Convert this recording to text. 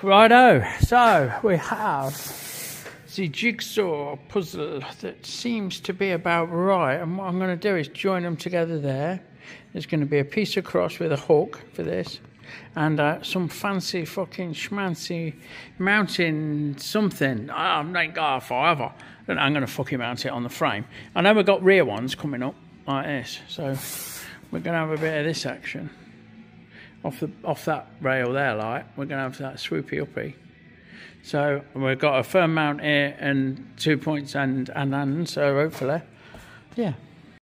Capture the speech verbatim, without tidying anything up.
Righto, so we have the jigsaw puzzle that seems to be about right, and what I'm going to do is join them together there. There's going to be a piece of cross with a hook for this, and uh, some fancy fucking schmancy mounting something. I'm like, oh, forever. And I'm going to fucking mount it on the frame. I know we've got rear ones coming up like this, so we're going to have a bit of this action. Off, the, off that rail there, like, we're going to have that swoopy-uppy. So we've got a firm mount here and two points and and, and so hopefully, yeah.